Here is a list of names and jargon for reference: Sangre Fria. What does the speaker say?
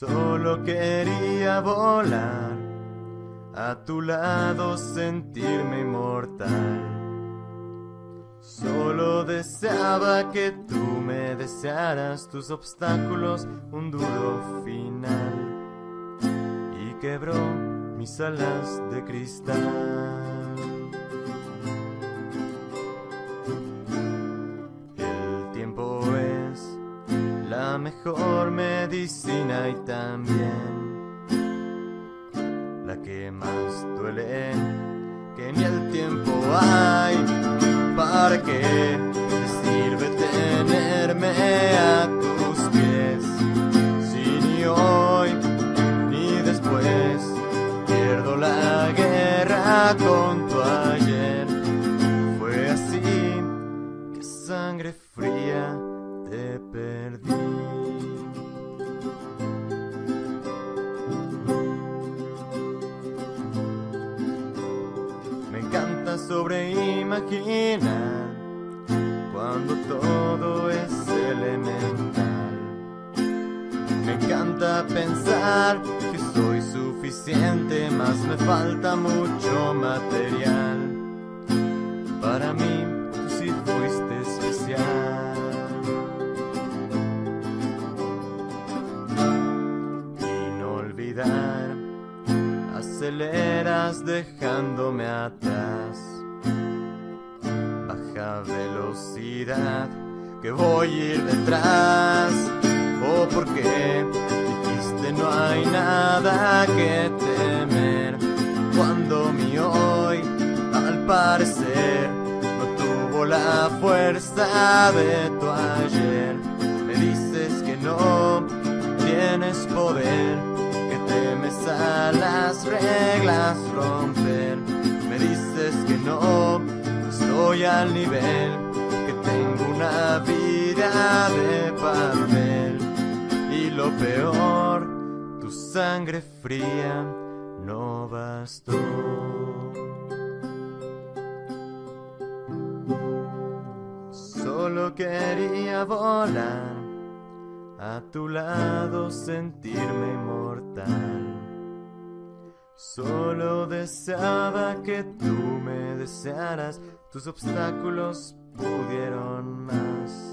Solo quería volar, a tu lado sentirme inmortal. Solo deseaba que tú me desearas, tus obstáculos un duro final. Y quebró mis alas de cristal. El tiempo es la mejor medicina y también la que más duele, que ni el tiempo hay. ¿Para qué te sirve tenerme a tus pies si ni hoy ni después pierdo la guerra con tu ayer? Fue así que sangre fría te perdí. Sobreimagina cuando todo es elemental. Me encanta pensar que soy suficiente, mas me falta mucho material. Para mí tú sí fuiste especial. Y no olvidar, aceleras dejándome atrás. Velocidad que voy a ir detrás. Oh, porque dijiste no hay nada que temer, cuando mi hoy al parecer no tuvo la fuerza de tu ayer. Me dices que no tienes poder, que temes a las reglas romper. Me dices que no estoy al nivel, que tengo una vida de papel. Y lo peor, tu sangre fría no bastó. Solo quería volar, a tu lado sentirme inmortal. Solo deseaba que tú me desearas, tus obstáculos pudieron más.